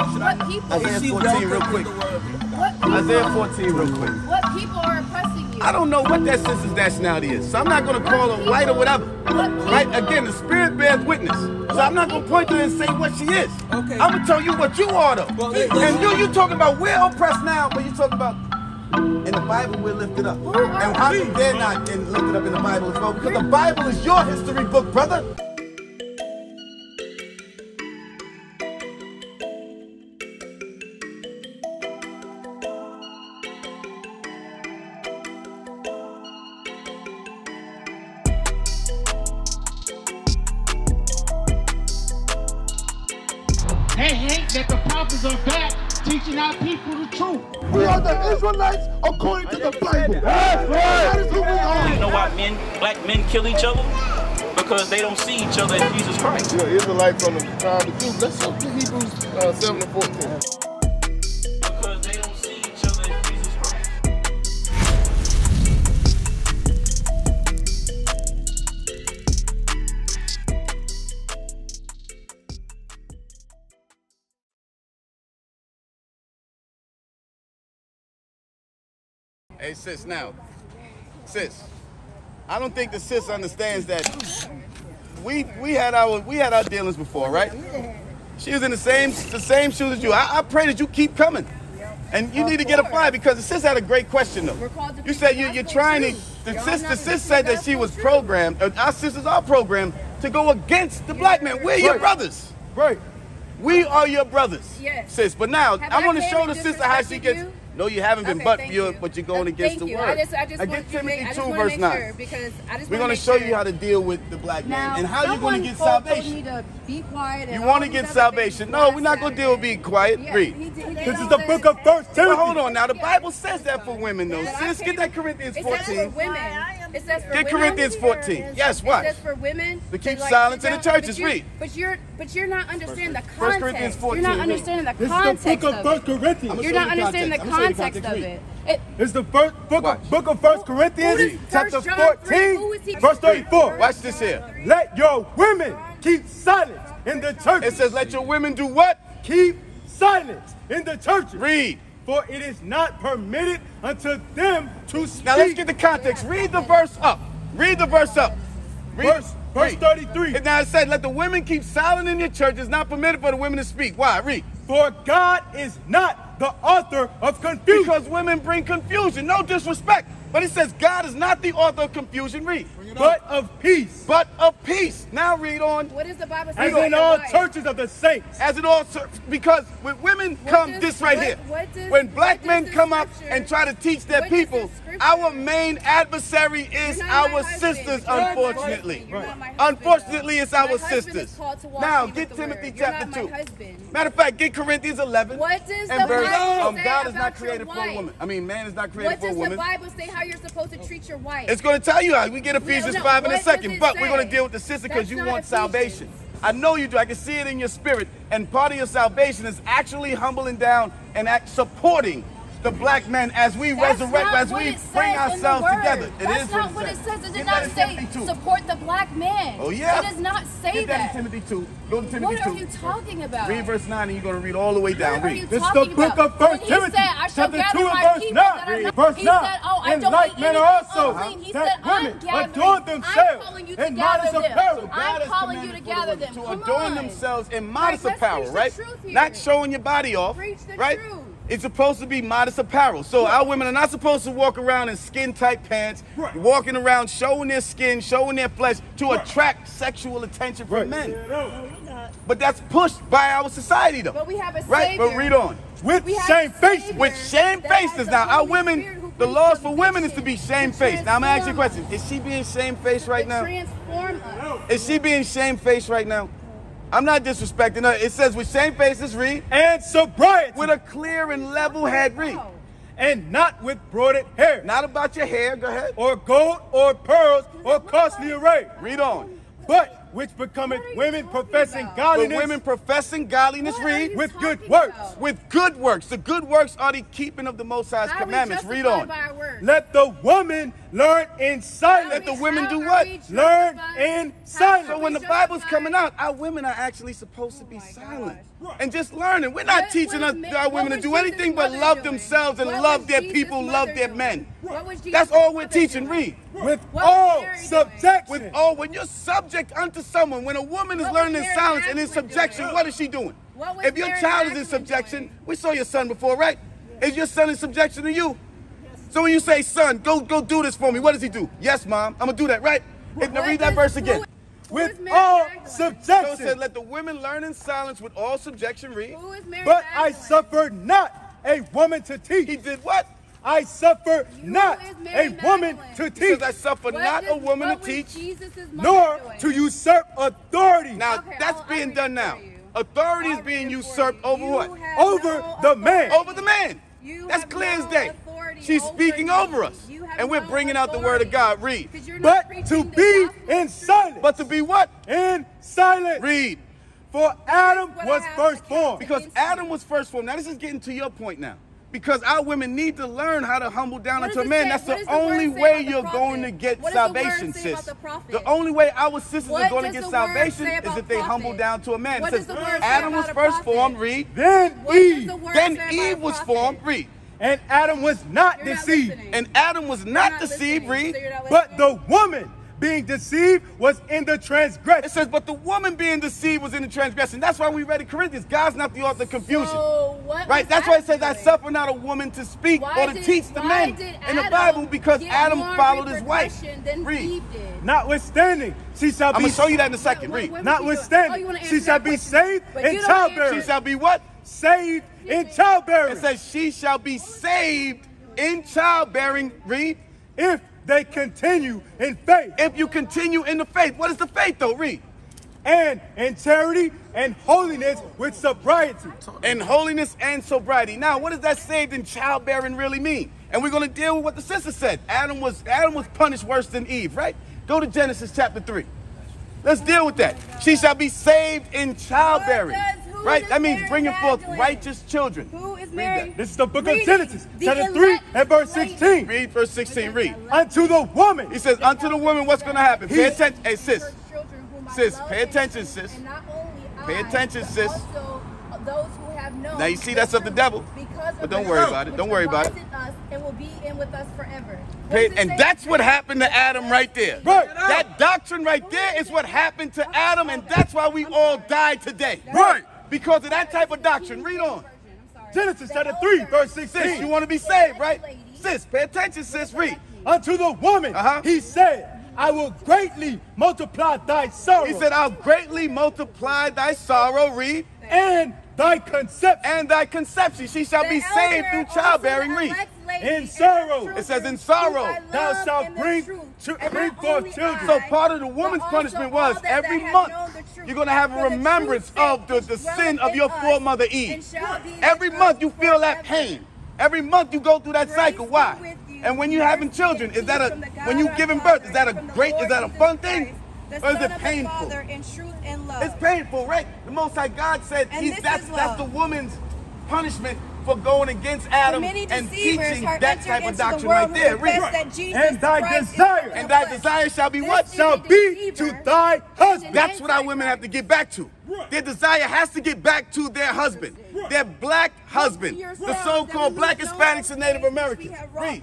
Isaiah 14 real quick. Isaiah 14 real quick. What people are oppressing you? I don't know what that sister's nationality is, so I'm not going to call her white or whatever. Right? Again, the Spirit bears witness. So I'm not going to point to her and say what she is. Okay. I'm going to tell you what you are though. Well, and you talking about we're oppressed now, but you talking about in the Bible we're lifted up. And how come they're not lifted up in the Bible as well? Because the Bible is your history book, brother. Israelites according to the Bible. That is who we are. You know why black men kill each other? Because they don't see each other as Jesus Christ. You're Israelites from the time of Judah. Let's look to Hebrews 7:14. Because they don't see each other as Jesus Christ. Hey sis, now, sis, I don't think the sis understands that we had our dealings before, right? She was in the same shoes as you. I pray that you keep coming, and you need to get a fly because the sis had a great question though. You said you're trying to. The sis said that she was programmed. Our sisters are programmed to go against the black man. We're your brothers, right? We are your brothers, sis. But now I want to show the sister how she gets. No, you haven't been, okay, but you're going against the word. I just against Timothy 2 verse 9. Sure, because we're going to show you how to deal with the black man and how you're going to get salvation. You want to be quiet. You want to get salvation? No, we're not going to deal with being quiet. Yeah, read. This is the book of 1 Timothy. Well, hold on now. The Bible says that for women though. Sis, get that Corinthians 14. It says for women. Get Corinthians 14. Yes, what? It says for women to keep silence in the churches. Read. But you're not understanding the context. 1 Corinthians 14. You're not understanding the context. It's the book of 1 Corinthians. You're not understanding the context. Context of it. It's the book of 1 Corinthians, chapter 14, verse 34. Watch this here. Let your women keep silent in the church. It says, let your women do what? Keep silent in the church. Read. For it is not permitted unto them to speak. Now let's get the context. Read the verse up. Read the verse up. Verse 33. And now it said, let the women keep silent in your church. It's not permitted for the women to speak. Why? Read. For God is not the author of confusion. Because women bring confusion. No disrespect. But it says God is not the author of confusion. Read. But of peace. But of peace. Now read on. What does the Bible say? As in all churches of the saints. As in all churches. Because when women come, this right here. When black men come up and try to teach their people, our main adversary is our sisters, unfortunately. Unfortunately, it's our sisters. Now, get Timothy chapter 2. Matter of fact, get Corinthians 11. What does the Bible say? God is not created for a woman. I mean, man is not created for a woman. What does the Bible say how you're supposed to treat your wife? It's going to tell you how. We get Ephesians 5 in a second, but we're going to deal with the sister because you want salvation. I know you do. I can see it in your spirit. And part of your salvation is actually humbling down and supporting the black men as we resurrect, as we bring ourselves together. That's not what it says. It did not say support the black man. Oh yeah. It does not say that. Get that in Timothy 2. Go to Timothy 2. What are you talking about? Read verse 9 and you're going to read all the way down. Read. This is the book of 1 Timothy, chapter 2 and verse 9. Verse 9. And like men also, that women adorn themselves in modest apparel. I'm calling you to gather them. To adorn themselves in modest apparel, right? Not showing your body off, right? It's supposed to be modest apparel. So our women are not supposed to walk around in skin-tight pants, walking around showing their skin, showing their flesh to attract sexual attention from men. But that's pushed by our society, though. But we have a savior. Right, but read on. With shamefacedness. With shamefacedness. Now, our women, the laws for women is to be shamefaced. Now, I'm going to ask you a question. Is she being shamefaced right now? Transform us. Is she being shamefaced right now? I'm not disrespecting her. It says with shamefacedness, read. And sobriety. With a clear and level head, read. And not with broided hair. Not about your hair, go ahead. Or gold or pearls or costly array. Read on. But which becometh women professing godliness. But women professing godliness, read, with good works. With good works. The good works are the keeping of the Most High's commandments. Read on. Let the woman learn in silence. Let the women do what? Learn in silence. So when the Bible's coming out, our women are actually supposed to be silent and just learning. We're not teaching our women to do anything but love themselves and love their people, love their men. That's all we're teaching. Read. With all subjection. With all. When you're subject unto someone, when a woman is learning in silence and in subjection, what is she doing? If your child is in subjection, we saw your son before, right? Is your son in subjection to you? So when you say, son, go do this for me, what does he do? Yes, mom, I'm going to do that, right? Now read that verse again. With all subjection. So it said, let the women learn in silence with all subjection, read. But I suffer not a woman to teach. He did what? I suffer not a woman to teach. Because I suffer not a woman to teach, nor to usurp authority. Now, that's being done now. Authority is being usurped over what? Over the man. Over the man. That's clear as day. She's speaking over us, and we're bringing out the word of God. Read. But to be in silence. But to be what? In silence. Read. For Adam was first formed. Because Adam was first formed. Now, this is getting to your point now. Because our women need to learn how to humble down unto men. That's the only way you're going to get salvation, sis. The only way our sisters are going to get salvation is if they humble down to a man. It says Adam was first formed. Read. Then Eve. Then Eve was formed. Read. And Adam was not deceived. And Adam was not deceived, read. But the woman being deceived was in the transgression. It says, but the woman being deceived was in the transgression. That's why we read in Corinthians, God's not the author of confusion. Right? That's why it says, I suffer not a woman to speak or to teach the men in the Bible, because Adam followed his wife. Read. Notwithstanding, she shall be. I'm going to show you that in a second. Read. Notwithstanding, she shall be saved in childbirth. She shall be what? Saved in childbearing. It says she shall be saved in childbearing. Read. If they continue in faith. If you continue in the faith. What is the faith though? Read. And in charity and holiness with sobriety. And holiness and sobriety. Now, what does that saved in childbearing really mean? And we're going to deal with what the sister said. Adam was punished worse than Eve, right? Go to Genesis chapter 3. Let's deal with that. She shall be saved in childbearing. Right? That means bringing forth righteous children. Who is Mary? This is the book of Genesis, chapter 3 and verse 16. Read verse 16. Read. Unto the woman. He says, unto the woman, what's going to happen? Pay attention. Hey, sis. Sis, pay attention, sis. Pay attention, sis. Now, you see, that's of the devil. But don't worry about it. Don't worry about it. And will be in with us forever. And that's what happened to Adam right there. Right. That doctrine right there is what happened to Adam, and that's why we all die today. Right. Because of that type of doctrine. Read on. Genesis chapter 3, verse 16. Sis, you want to be saved, right? Sis, pay attention, sis. Read. Unto the woman, he said, I will greatly multiply thy sorrow. He said, I'll greatly multiply thy sorrow. Read. And thy conception. And thy conception. She shall be saved through childbearing. Read. In sorrow. It says in sorrow. Thou shalt bring forth children. So part of the woman's punishment was every month you're going to have a remembrance of the sin of your foremother Eve. Every month you feel that pain. Every month you go through that cycle. Why? And when you're having children, is that a, when you're giving birth, is that a great, is that a fun thing? Or is it painful? It's painful, right? The Most High God said that's the woman's punishment for going against Adam and teaching that type of doctrine right there. Read. And thy desire shall be what? Shall be to thy husband. That's what our women have to get back to. Their desire has to get back to their husband, their black husband, the so-called black Hispanics and Native Americans. Read.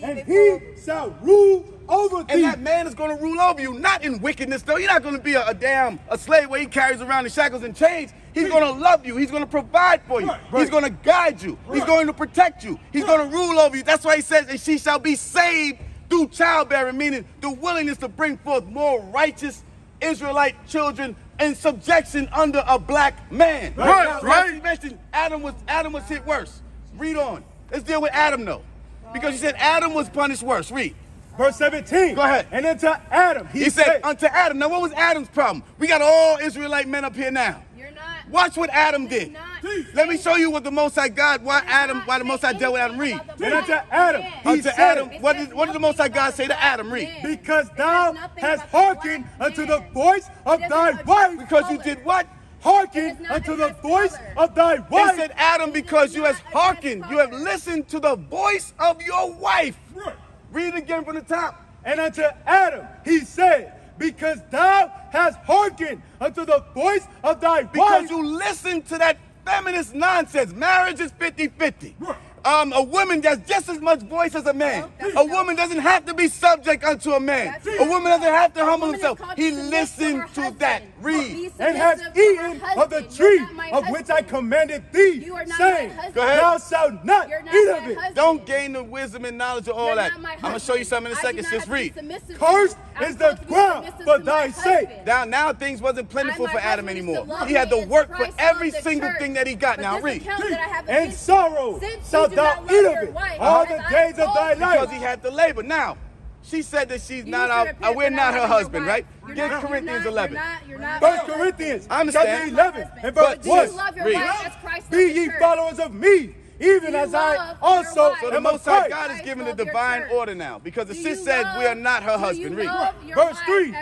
And he shall rule over thee. And that man is going to rule over you, not in wickedness though. You're not going to be a slave where he carries around in shackles and chains. He's going to love you. He's going to provide for you. He's going to guide you. He's going to protect you. He's going to rule over you. That's why he says, and she shall be saved through childbearing, meaning the willingness to bring forth more righteous Israelite children in subjection under a black man. Right. You mentioned Adam was hit worse. Read on. Let's deal with Adam though, because you said Adam was punished worse. Read. Verse 17. Go ahead. And unto Adam. He said unto Adam. Now what was Adam's problem? We got all Israelite men up here now. You're not. Watch what Adam did. Let me show you what the Most High God, why the Most High dealt with Adam. Read. What did the Most High God say to Adam? Read. Because thou hast hearkened unto the voice of thy wife. Because you did what? Hearken unto the voice of thy wife. It said, Adam, because you have hearkened, you have listened to the voice of your wife. Right. Read it again from the top. And unto Adam he said, because thou hast hearkened unto the voice of thy wife. Because you listened to that feminist nonsense. Marriage is 50-50. Right. A woman has just as much voice as a man. A woman doesn't have to be subject unto a man. A woman doesn't have to humble himself. He listened to that. Read. And has eaten of the tree of which I commanded thee, saying, thou shalt not eat of it. Don't gain the wisdom and knowledge of all that. I'm going to show you something in a second. Just read. Cursed is the ground for thy sake. Now things wasn't plentiful for Adam anymore. He had to work for every single thing that he got. Now read. And sorrow shalt thou eat of it all the days of thy life. Because he had to labor. Now, she said that she's not our, we're not her husband, right? Get Corinthians 11. 1 Corinthians chapter 11 and verse 1. Read. Be ye followers of me, even as I also am. So the Most High God is giving the divine order now, because the sis said we are not her husband. Read. Verse 3.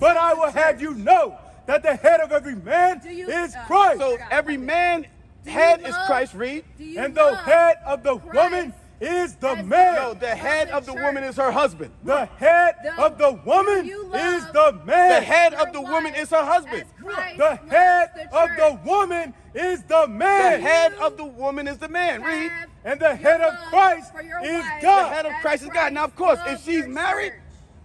But I will have you know that the head of every man is Christ. So every man head is Christ. Read. And the head of the woman is the man. No, the head of the woman is her husband. The head of the woman is the man. The head of the woman is her husband. The head of the woman is the man. The head of the woman is the man. Read. And the head of Christ is God. The head of Christ is God. Now, of course, if she's married,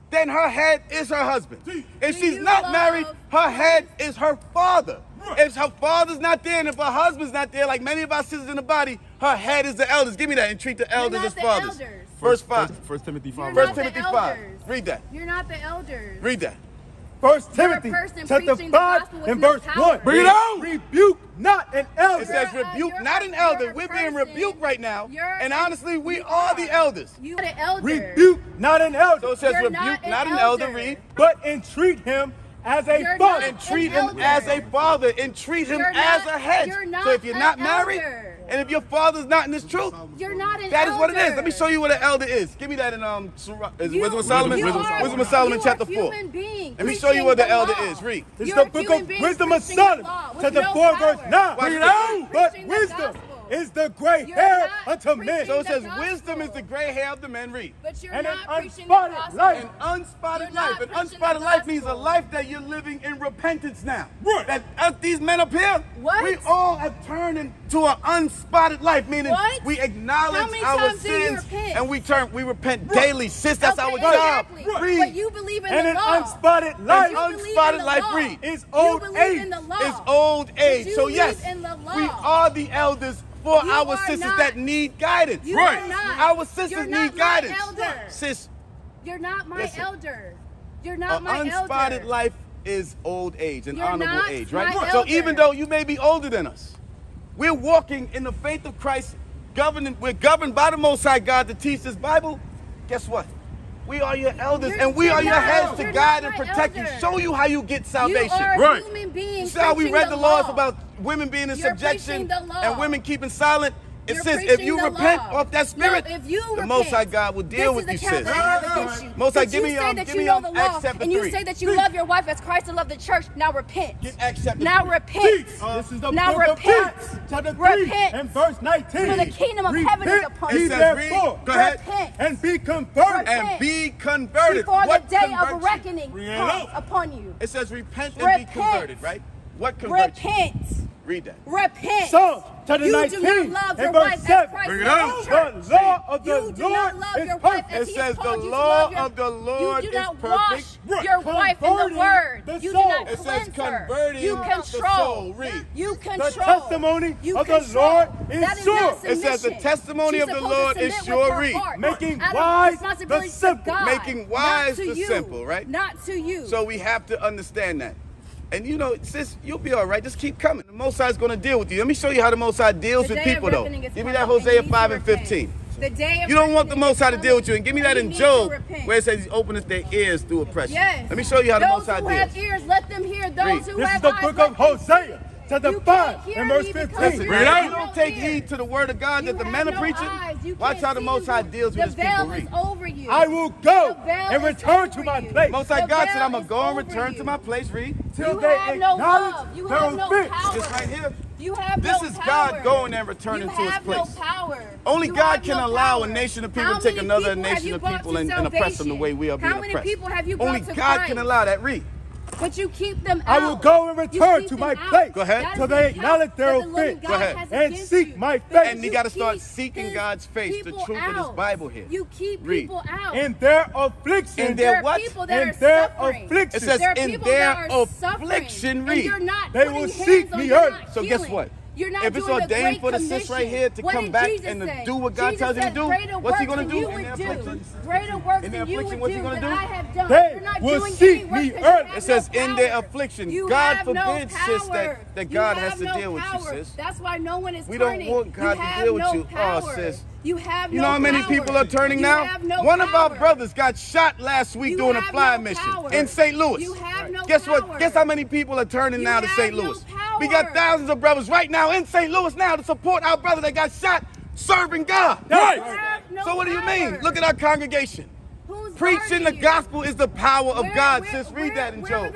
then her head is her husband. If she's not married, her head is her father. If her father's not there and if her husband's not there, like many of our sisters in the body, her head is the elders. Give me that. And treat the elders as fathers. Verse 5. 1 Timothy 5. 1 Timothy 5. Read that. You're not the elders. Read that. 1 Timothy chapter 5 and verse 1. Bring it on. Rebuke not an elder. It says rebuke not an elder. We're being rebuked right now. And honestly, we are the elders. You are the elder. Rebuke not an elder. So it says rebuke not an elder. Read. But entreat him as a father, and treat him as a father, and treat him as a head. So if you're not married, and if your father's not in this truth, you're not an elder. That is what it is. Let me show you what an elder is. Give me that in Wisdom of Solomon. Wisdom of Solomon chapter 4. Let me show you what the elder is. Read. It's the book of Wisdom of Solomon, chapter 4, verse 9. But wisdom is the gray hair unto men. So it says wisdom is the gray hair of the men. Read. But you're and not an unspotted life. An unspotted life. An unspotted life means a life that you're living in repentance now. Right. That these men up here, we all have turned into an unspotted life, meaning we acknowledge our sins and we repent daily. Sis, that's our job. Read. But you believe in the law. An unspotted life. Unspotted life. Read. Is old age. It's old age. So yes, we are the elders. For our sisters that need guidance. Right. Our sisters need guidance. Sis, you're not my elder. You're not my elder. An unspotted life is old age, an honorable age, right? So even though you may be older than us, we're walking in the faith of Christ, we're governed by the Most High God to teach this Bible. Guess what? We are your elders, and we are your heads to guide and protect you, show you how you get salvation. Right. See how we read the laws about women being in subjection and women keeping silent. It says, if you repent off that spirit, the Most High God will deal with you, sis. Most High, give me Acts chapter 3. And you say that you love your wife as Christ loved the church. Now repent. Now repent. This is the book of Acts, chapter 3 and verse 19. For the kingdom of heaven is upon you. Go ahead. And be converted. And be converted. Before the day of reckoning comes upon you. It says repent and be converted, right? What converts you? Repent. Read that. Repent. Psalms chapter 19 and verse 7. Bring it on. The law of the Lord is perfect. It says the law of the Lord is perfect. You do not wash your wife in the word. You do not cleanse her. It says converting the soul. Read. You control. The testimony of the Lord is sure. It says the testimony of the Lord is sure. Read. Making wise the simple. Making wise the simple, right? Not to you. So we have to understand that. And you know, sis, you'll be all right. Just keep coming. The Most High is going to deal with you. Let me show you how the Most High deals with people, though. Give me that Hosea 5 and 15. You don't want the Most High to deal with you. And give me that in Job, where it says he opens their ears through oppression. Yes. Let me show you how the Most High deals. Those who have ears, let them hear. Those who have eyes, let them see. This is the book of Hosea, to the bud. In verse 15. Listen, if you don't take heed to the word of God that the men are preaching, watch how the Most High deals with his people. Read. I will go and return to my place. Most High God said, I'm going to go and return to my place. Read. Till they acknowledge their offense. Just right here. You have this no is power. God going and returning to his place. No power. Only you God can allow power. A nation of people to take another nation of people and oppress them the way we are being oppressed. Only God can allow that. Read. But you keep them out. I will go and return to my place. Go ahead. Till they acknowledge their offense. Go ahead. And seek my face. And you got to start seeking God's face, the truth of this Bible here. You keep people out. In their affliction. In their what? In their affliction. It says in their affliction. Read. They will seek me early. So guess what? If it's ordained for the sis right here to come back and to do what God tells him to do, what's he going to do? Greater works than you would do than I have done. They will seek me early. It says in their affliction. God forbid, sis, that God has to deal with you, sis. That's why no one is turning. We don't want God to deal with you. Oh, sis. You have no power. You know how many people are turning now? One of our brothers got shot last week doing a fly mission in St. Louis. You have no power. Guess what? Guess how many people are turning now to St. Louis? We got thousands of brothers right now in St. Louis now to support our brother that got shot serving God. Right. So what do you mean? Look at our congregation. Preaching the gospel is the power of God. Sis, read that in Job.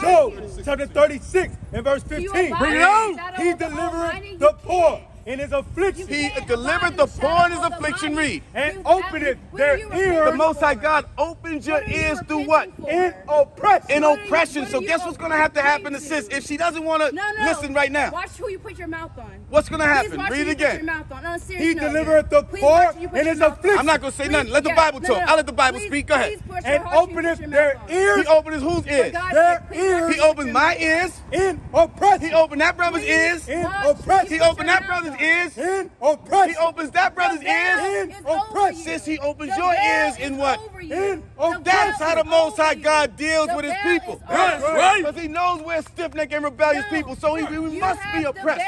Job chapter 36 and verse 15. Bring it on. He delivered the poor in his affliction. He delivered the poor in his affliction. Read. And opened their ears. The Most High God opens your ears through what? In oppression. In oppression. So guess what's going to happen to sis if she doesn't want to listen right now? Watch who you put your mouth on. What's going to happen? Read it again. He delivered the poor in his affliction. I'm not going to say nothing. Let the Bible talk. I'll let the Bible speak. Go ahead. And opened their ears. He opened whose ears? Their ears. He opened my ears. In oppression. He opened that brother's ears. In oppression. He opened that brother's ears in oppression. He opens that brother's ears in oppression. Since he opens your ears in what? In oppression. That's how the Most High God deals with his people. That's right. Because he knows we're stiff-necked and rebellious people. So we must be oppressed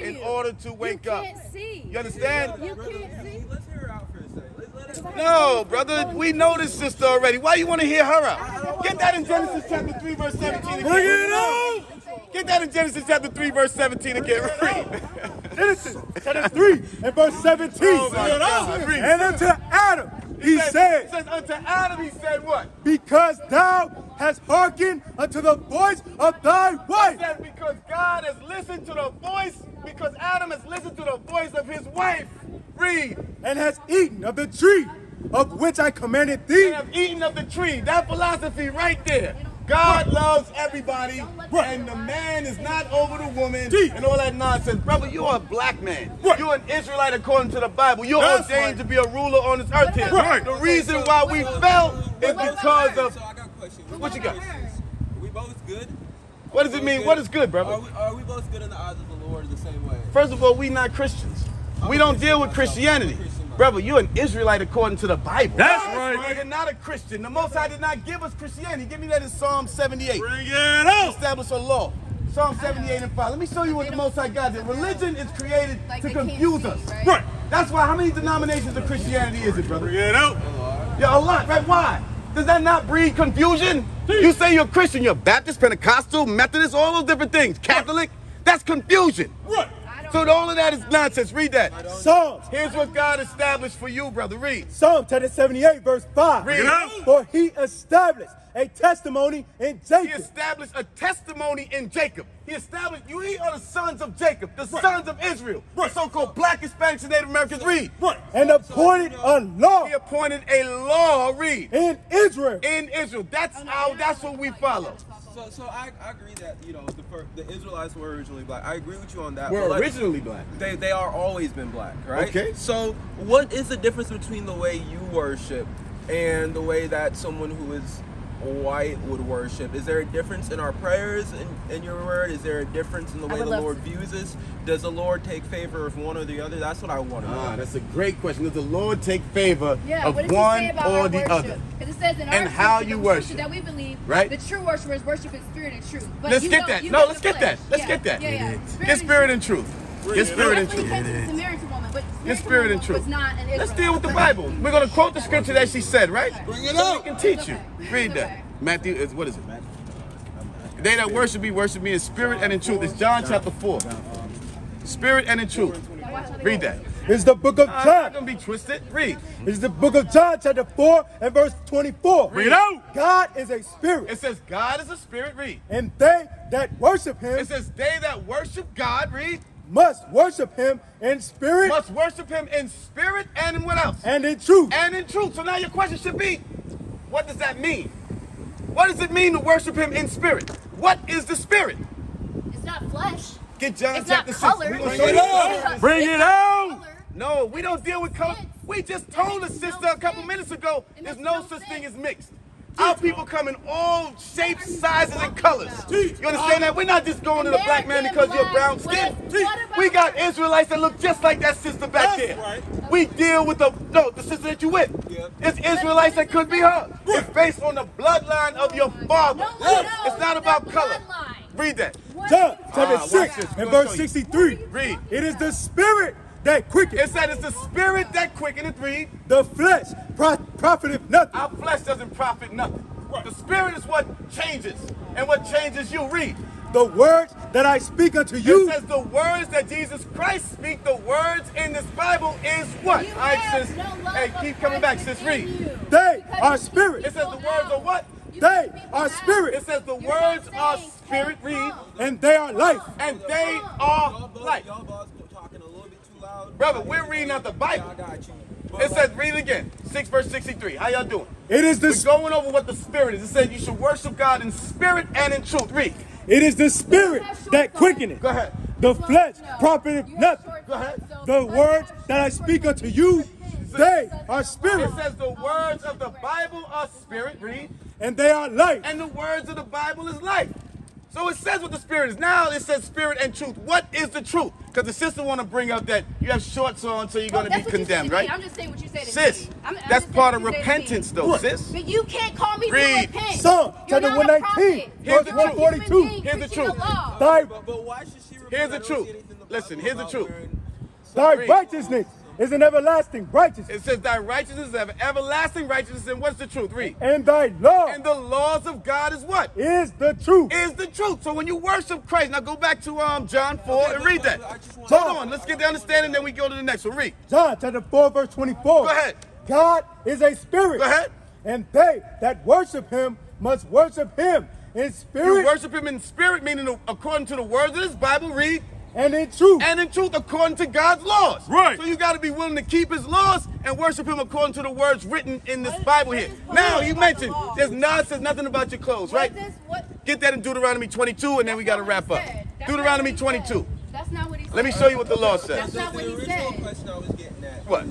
in order to wake up. You understand? You can't see. Let's hear her out for a second. No, brother. We know this sister already. Why you want to hear her out? Get that in Genesis chapter 3, verse 17 again. Bring it on. Get that in Genesis chapter 3, verse 17 again. Read. Genesis chapter 3 and verse 17. And unto Adam he said. Unto Adam he said what? Because thou hast hearkened unto the voice of thy wife. It says because God has listened to the voice, because Adam has listened to the voice of his wife. Read. And has eaten of the tree of which I commanded thee. And have eaten of the tree. That philosophy right there. God loves everybody, and the man is not over the woman, and all that nonsense. Brother, you're a black man. You're an Israelite according to the Bible. You're ordained to be a ruler on this earth here. The reason why we fell is because of... So I got a question. What you got? Are we both good? What does it mean? What is good, brother? Are we both good in the eyes of the Lord in the same way? First of all, we not Christians. We don't deal with Christianity. Brother, you're an Israelite according to the Bible. That's right. You're not a Christian. The Most High did not give us Christianity. Give me that in Psalm 78. Bring it up. Establish a law. Psalm 78 and 5. Let me show you what the Most High God did. Religion is created to confuse us. Right. That's why, how many denominations of Christianity is it, brother? Bring it up. Yeah, a lot, right? Why? Does that not breed confusion? You say you're Christian. You're Baptist, Pentecostal, Methodist, all those different things. Catholic. That's confusion. Right. So all of that is nonsense. Read that. Psalms. Here's what God established for you, brother. Read. Psalm 78, verse 5. Read. For he established a testimony in Jacob. He established a testimony in Jacob. He established, you are the sons of Jacob, the sons of Israel, the so-called black, Hispanics, and Native Americans. Read. And appointed a law. He appointed a law. Read. In Israel. In Israel. That's how, that's what we follow. So I agree that, you know, the Israelites were originally black. I agree with you on that. We're originally black. They are always been black, right? Okay. So what is the difference between the way you worship and the way that someone who is white would worship? Is there a difference in our prayers in your word? Is there a difference in the way the Lord views us? Does the Lord take favor of one or the other? That's what I want to know. That's a great question. Does the Lord take favor of one or the other? Because it says in our how you worship that we believe, right? The true worshipers worship in spirit and truth. But let's get that. No, let's get that. Let's get that. Get spirit and truth. Get spirit and truth. Get spirit and truth. Let's deal with the Bible. We're going to quote the scripture that she said, right? Bring it up. We can teach you. Read that. Matthew, what is it? They that worship me in spirit and in truth. It's John chapter 4. Spirit and in truth. Read that. It's the book of John. It's going to be twisted. Read. It's the book of John chapter 4 and verse 24. Read out. God is a spirit. It says God is a spirit. Read. And they that worship him. It says they that worship God. Read. Must worship him in spirit. Must worship him in spirit and in what else? And in truth. And in truth. So now your question should be, what does that mean? What does it mean to worship him in spirit? What is the spirit? It's not flesh. Get John it's chapter 6. Bring it out. Bring it out. No, we don't deal with color. We just told a sister a couple minutes ago there's no such thing as mixed. Our people come in all shapes, sizes, and colors. You understand that? We're not just going to the black man because you're brown skin. We got Israelites that look just like that sister back there. We deal with the sister that you with. It's Israelites that could be her. It's based on the bloodline of your father. It's not about color. Read that. John chapter 6 and verse 63. Read. It is the spirit that quickeneth. It said it's the spirit that quickeneth. Read. The flesh profiteth nothing. Our flesh doesn't profit nothing. The spirit is what changes. And what changes you? Read. The words that I speak unto you. It says the words that Jesus Christ speak, the words in this Bible is what? All right, sis. Hey, keep coming back, sis. Read. They are spirit. It says the words are what? They are spirit. It says the words are spirit. Read. And they are life. And they are life. Brother, we're reading out the Bible. It says, read it again. 6 verse 63. How y'all doing? It is this. We're going over what the spirit is. It says you should worship God in spirit and in truth. Read. It is the spirit that quickeneth. Go ahead. The flesh profiteth nothing. Go ahead. The words that I speak unto you, they are spirit. It says the words of the Bible are spirit. Read. And they are life. And the words of the Bible is life. So it says what the spirit is. Now it says spirit and truth. What is the truth? Because the sister want to bring up that you have shorts on, so you're going to be condemned, right? I'm just saying what you said to sis, me. I'm that's part of repentance, though, what? Sis. But you can't call me to repent. Psalm chapter 119, verse 142. Here's the truth. But why should she repent? Here's the truth. Listen, here's the truth. Thy righteousness is an everlasting righteousness. It says thy righteousness is an everlasting righteousness. And what's the truth? Read. And thy law. And the laws of God is what? Is the truth. Is the truth. So when you worship Christ, now go back to John 4 and read that. Hold on. Let's get the understanding, then we go to the next one. Read. John chapter 4 verse 24. Go ahead. God is a spirit. Go ahead. And they that worship him must worship him in spirit. You worship him in spirit, meaning according to the words of this Bible. Read. And in truth. And in truth, according to God's laws. Right. So you got to be willing to keep his laws and worship him according to the words written in this Bible here. Now, you mentioned there's says nothing about your clothes, right? Get that in Deuteronomy 22, and then we got to wrap up. Deuteronomy 22. That's not what he said. Let me show you what the law says. That's not what he said. The original question I was getting at. What?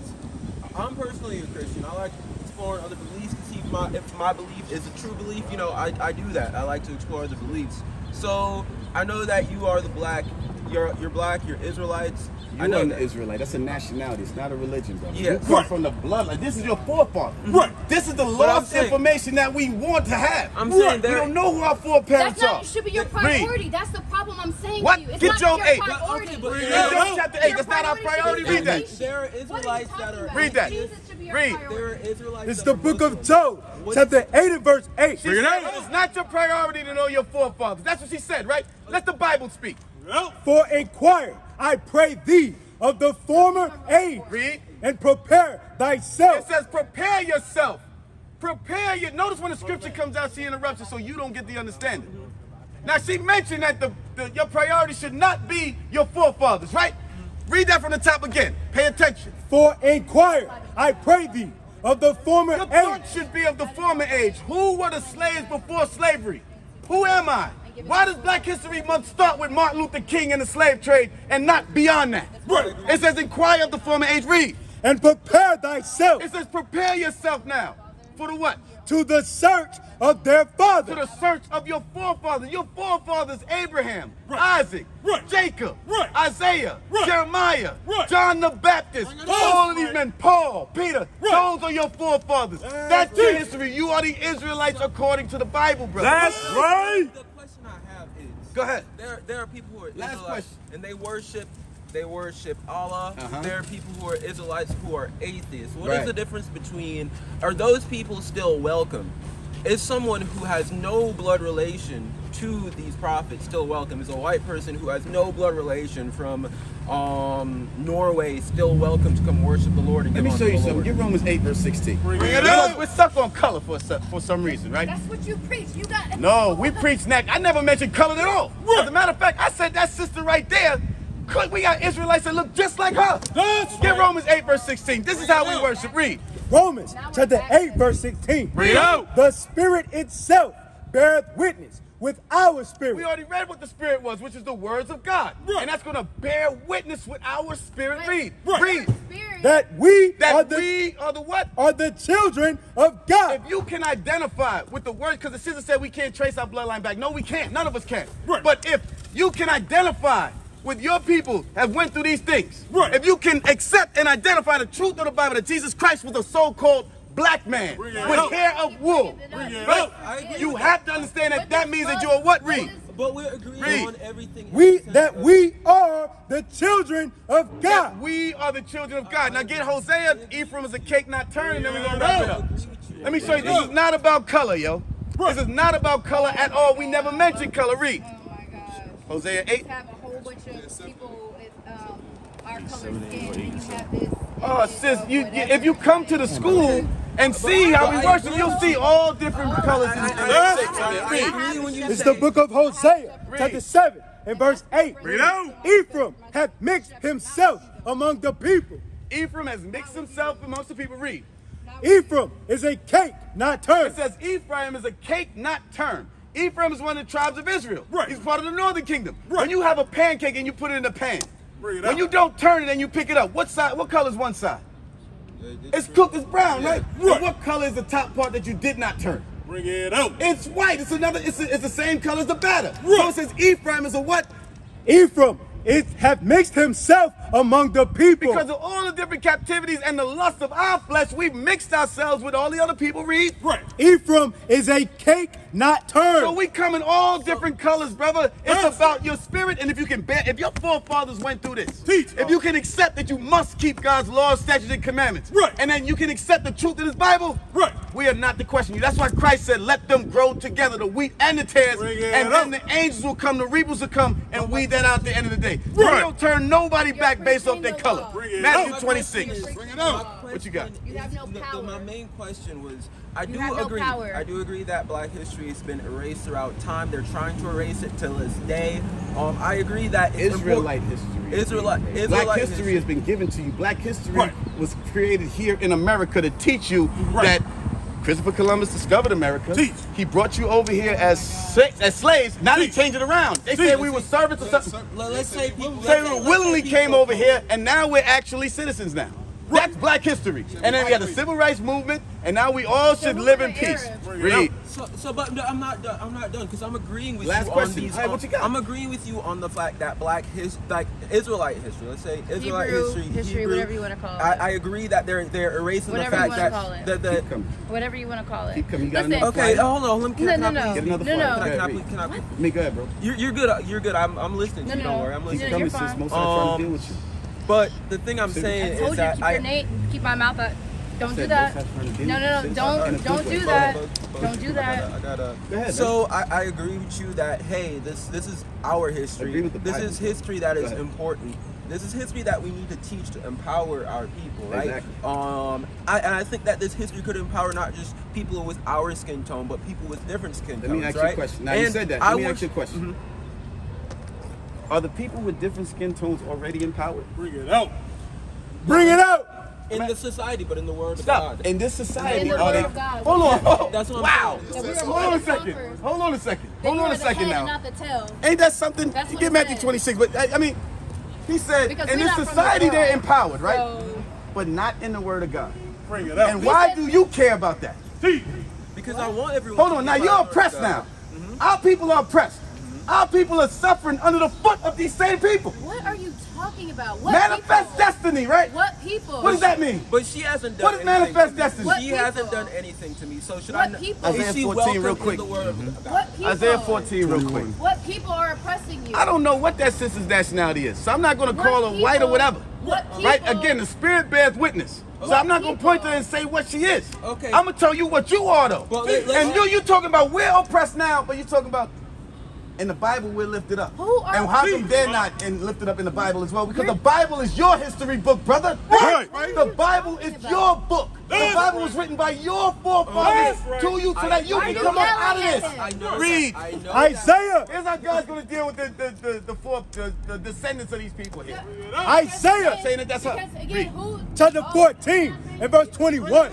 I'm personally a Christian. I like exploring other beliefs to see if my belief is a true belief. You know, I do that. I like to explore other beliefs. So I know that you are the black. You're black, you're Israelites. You are an Israelite. That's a nationality. It's not a religion, brother. Yeah. You come from the bloodline. This is your forefather. Right. This is the lost information that we want to have. I'm saying that. We don't know who our foreparents are. That should be your priority. Read. That's the problem I'm saying to you. It's Get Job 8. Priority. Get Job chapter 8. That's not our priority. Read that. There are Israelites that are... Read that. Read. There are Israelites. It's the book of Job, chapter 8 and verse 8. It's not your priority to know your forefathers. That's what she said, right? Let the Bible speak. For inquire, I pray thee, of the former age, and prepare thyself. It says prepare yourself. Prepare your... Notice when the scripture comes out, she interrupts it so you don't get the understanding. Now, she mentioned that your priority should not be your forefathers, right? Read that from the top again. Pay attention. For inquire, I pray thee, of the former age. Your thought should be of the former age. Who were the slaves before slavery? Who am I? Why does Black History Month start with Martin Luther King and the slave trade and not beyond that? Right. It says, inquire of the former age. Read. And prepare thyself. It says, prepare yourself now. For the what? To the search of their father. To the search of your forefathers. Your forefathers, Abraham, Isaac, Jacob, Isaiah, Jeremiah, John the Baptist, all of these men, Paul, Peter, those are your forefathers. That's your history. You are the Israelites according to the Bible, brother. That's right. Go ahead. There are people who are Israelites and they worship Allah. There are people who are Israelites who are atheists. What is the difference between? Are those people still welcome? Is someone who has no blood relation to these prophets still welcome? Is a white person who has no blood relation from Norway still welcome to come worship the Lord and give unto the Lord? Let me show you something. Get Romans 8 verse 16. We're stuck on color for some reason, right? That's what you preach. You got it. No, we preach that. I never mentioned color at all. As a matter of fact, I said that sister right there, we got Israelites that look just like her. That's Get right. Romans 8 verse 16. This is how we worship. Read. Romans chapter 8 verse 16. Read out. The Spirit itself beareth witness with our spirit. We already read what the Spirit was, which is the words of God. Right. And that's going to bear witness with our spirit. Right. Read. Right. Read. That we are the children of God. If you can identify with the word, because the sister said we can't trace our bloodline back. No, we can't. None of us can. Right. But if you can identify with your people have went through these things. Right. If you can accept and identify the truth of the Bible that Jesus Christ was a so-called black man with hair of wool, right? You have to understand that that means that you are what? Read. But we're agreeing on everything. We are the children of God. That we are the children of God. Now get Hosea, Ephraim is a cake not turned, and then we're going to wrap it up. Let me show you, this is not about color, yo. This is not about color at all. We never mentioned color. Read. Hosea 8. Oh, sis, if you come to the school and see how we worship, you'll see all different colors. It's the book of Hosea, chapter 7 and verse 8. Ephraim hath mixed himself among the people. Ephraim has mixed himself amongst the people. Read. Ephraim is a cake not turned. It says Ephraim is a cake not turned. Ephraim is one of the tribes of Israel. Right. He's part of the northern kingdom. Right. When you have a pancake and you put it in the pan, when you don't turn it and you pick it up, what side? What color is one side? It's cooked, it's brown, right? Right. What color is the top part that you did not turn? Bring it out. It's white. It's another. It's the same color as the batter. Right. So it says Ephraim is a what? Ephraim hath mixed himself among the people. Because of all the different captivities and the lust of our flesh, we've mixed ourselves with all the other people. Read. Right. Ephraim is a cake not turned. So we come in all different colors, brother. It's about your spirit, and if you can bear, if your forefathers went through this, if you can accept that you must keep God's laws, statutes, and commandments, and then you can accept the truth in His Bible, we are not to question you. That's why Christ said, let them grow together, the wheat and the tares, and then the angels will come, the reapers will come, and weed that out at the end of the day. We don't turn nobody back based off their color. Matthew 26. Bring it up. What you got? You have no power. My main question was, I do agree that black history has been erased throughout time. They're trying to erase it till this day. I agree that Israelite history. Black history has been given to you. Black history was created here in America to teach you that Christopher Columbus discovered America. He brought you over here as slaves. Now they change it around. They say we were servants or something. Let's say we willingly came over here, and now we're actually citizens now. That's black history. And then we had the civil rights movement, and now we all should live in peace. Read. But no, I'm not done, because I'm agreeing with you on these. Hey, what you got? I'm agreeing with you on the fact that black history, like Israelite history, let's say Israelite history, whatever you want to call it. I agree that they're erasing the fact that whatever you want to call it. Keep coming. Okay, hold on. Can I go ahead, bro. You're good. You're good. I'm listening to you. Don't worry. I'm listening. You're fine. Most of the time I'm dealing with you. But the thing I'm saying is that I keep my mouth up. Don't do that. No. Don't do that. Don't do that. So I agree with you that, hey, this is our history. This is history that is important. This is history that we need to teach to empower our people, right? Exactly. And I think that this history could empower not just people with our skin tone, but people with different skin tones, right? Let me ask you a question. Now you said that. Let me ask you a question. Are the people with different skin tones already empowered? Bring it out. Bring it out. In this society, but in the word of God. In this society, are they? Hold on. That's what I'm saying. Hold on a second now. Ain't that something? You get Matthew 26, but I mean, he said, in this society they're empowered, right? But not in the word of God. Bring it out. And why do you care about that? Because I want everyone. Hold on. Now you're oppressed now. Our people are oppressed. Our people are suffering under the foot of these same people. What are you talking about? What manifest people? Destiny, right? What people? What does that mean? But she hasn't done anything. What is manifest destiny? She hasn't done anything to me. So should I? Isaiah 14 real quick. Isaiah 14 real quick. What people are oppressing you? I don't know what that sister's nationality is, so I'm not going to call her white or whatever. Right? Again, the Spirit bears witness. So I'm not going to point to her and say what she is. Okay. I'm going to tell you what you are, though. Well, and you talking about we're oppressed now, but you're talking about in the Bible we're lifted up. Who are and how come they're not lifted up in the Bible as well? Because the Bible is your history book, brother. Right. Right. The Bible is your book. The Bible was written by your forefathers to you so that you can come up out of this. Read Isaiah. Here's how God's going to deal with the descendants of these people here. Isaiah. Saying that that's chapter 14 and verse 21.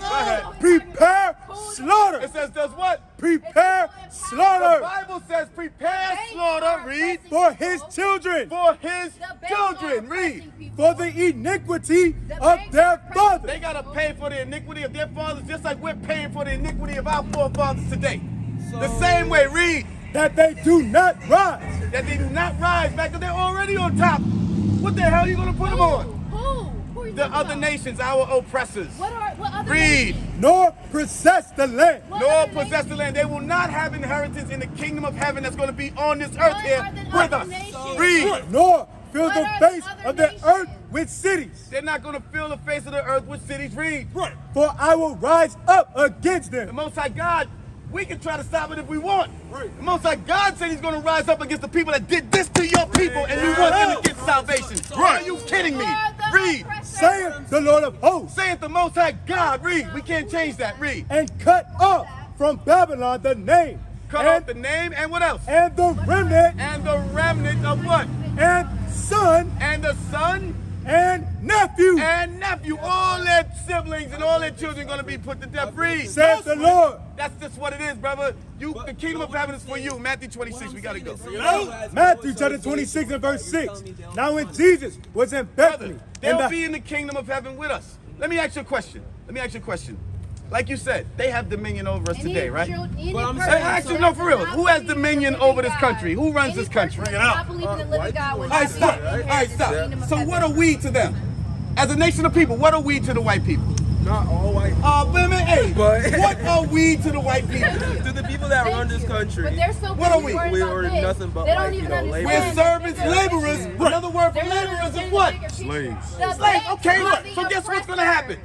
Prepare slaughter. It says does what? Prepare slaughter. The Bible says prepare slaughter. Read. For his children. For his children. Read. For the iniquity of their fathers. They got to pay for the iniquity of their fathers just like we're paying for the iniquity of our forefathers today. So the same way, read. That they do not rise. That they do not rise back because they're already on top. What the hell are you going to put them on? The other nations, our oppressors. What other read. Nations? Nor possess the land. Nor possess the land. They will not have inheritance in the kingdom of heaven that's going to be on this earth here with us. So read. Nor fill the face of the earth with cities. They're not going to fill the face of the earth with cities. Read. Right. For I will rise up against them. The Most High God, we can try to stop it if we want. Right. The Most High God said he's going to rise up against the people that did this to your people and you want them to get salvation. Right. Are you kidding me? Read. Saith the Lord of hosts. Saith the Most High God. Read. We can't change that. Read. And cut off from Babylon the name. Cut off the name and what else? And the remnant. And the remnant of what? And son. And the son. And nephew. And nephew. All their siblings and all their children are going to be put to death. Read. Says the Lord. That's just what it is, brother. You, the kingdom of heaven is for you. Matthew 26. We got to go. Matthew chapter 26 and verse 6. Now when Jesus was in Bethany. They'll be in the kingdom of heaven with us. Let me ask you a question. Like you said, they have dominion over us today, right? Actually, no, for real. Who has dominion over this country? Who runs this country? Bring it out. All right, stop. So what are we to them? As a nation of people, what are we to the white people? Not all white people. What are we to the white people? To the people that run this country. But they're so what are we? We are nothing but white people. We're servants, laborers. Another word for laborers is what? Slaves. Slaves. Okay, look. So guess what's going to happen?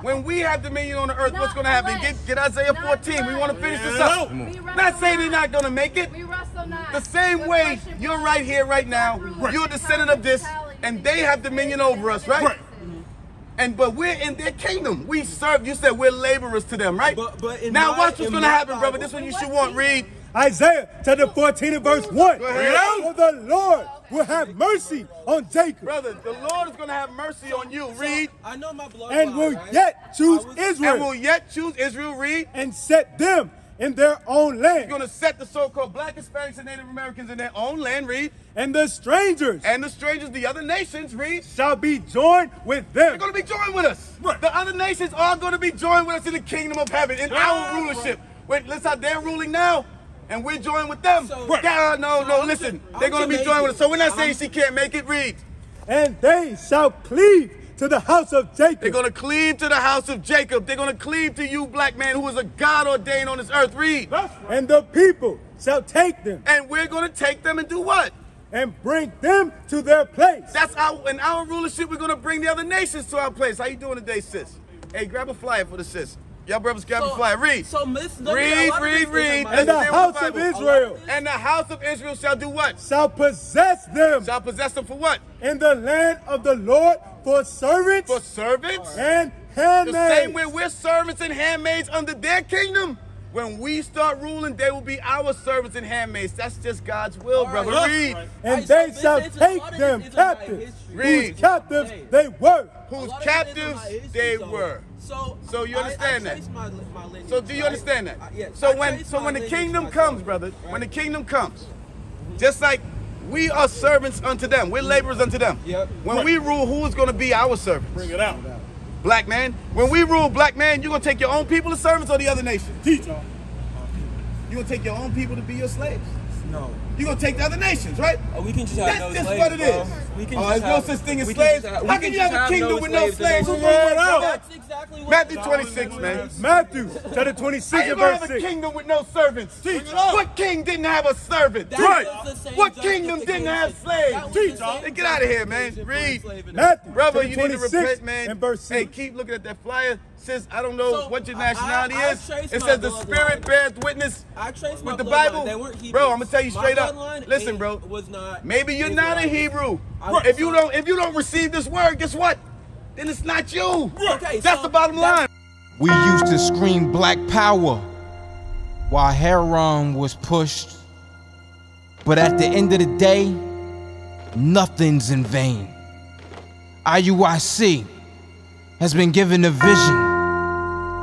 When we have dominion on the earth, what's going to happen? Get Isaiah 14. We want to finish this up. Not saying they're not going to make it. The same way you're right here, right now. You're a descendant of this, and they have dominion over us, right? And but we're in their kingdom. We serve. You said we're laborers to them, right? Now watch what's going to happen, brother. This one you should want. Read. Isaiah chapter 14 and verse 1. For the Lord will have mercy on Jacob. Brother, the Lord is going to have mercy on you. Read. I know my blood. And will yet choose Israel. And will yet choose Israel. Read. And set them in their own land. You're going to set the so-called black, Hispanics, and Native Americans in their own land. Read. And the strangers. And the strangers, the other nations. Read. Shall be joined with them. They're going to be joined with us. Right. The other nations are going to be joined with us in the kingdom of heaven, in our rulership. Wait, let's how they're ruling now. And we're joined with them. Listen. They're going to be joined with us. So we're not saying she can't make it. Read. And they shall cleave to the house of Jacob. They're going to cleave to the house of Jacob. They're going to cleave to you, black man, who is a God ordained on this earth. Read. And the people shall take them. And we're going to take them and do what? And bring them to their place. That's our, in our rulership, we're going to bring the other nations to our place. How you doing today, sis? Hey, grab a flyer for the sis. Y'all brothers grab a flyer. Read. Read. And the house of Israel. And the house of Israel shall do what? Shall possess them. Shall possess them for what? In the land of the Lord for servants. For servants. And handmaids. The same way we're servants and handmaids under their kingdom. When we start ruling, they will be our servants and handmaids. That's just God's will, brother. Read. And they shall take them captive. Read. Whose captives they were. Whose captives they were. So you understand that? So do you understand that? So when the kingdom comes, brother, when the kingdom comes, just like we are servants unto them, we're laborers unto them. When we rule, who is going to be our servants? Bring it out. Black man, when we rule, black man, you're going to take your own people as servants or the other nation? You're going to take your own people to be your slaves? No. You're going to take the other nations, right? Oh, we can just have no slaves. That's just what it is. We can just have no such thing as slaves. How can you have a kingdom with no slaves? That's exactly what Matthew 26, man. Matthew chapter 26 and verse 6. I have a kingdom with no servants. What king didn't have a servant? Right. What kingdom didn't have slaves? Get out of here, man. Read. Matthew brother, you need to repent, man. Hey, keep looking at that flyer. Sis, I don't know what your nationality is. It says the Spirit bears witness with the Bible. Bro, I'm going to tell you straight up. Listen, bro. Maybe you're not a Hebrew. If you don't receive this word, guess what? Then it's not you. Okay, that's the bottom line. We used to scream black power while Haran was pushed. But at the end of the day, nothing's in vain. IUIC has been given a vision.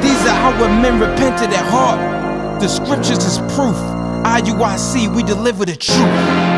These are how men repented at heart. The scriptures is proof. IUIC, we deliver the truth.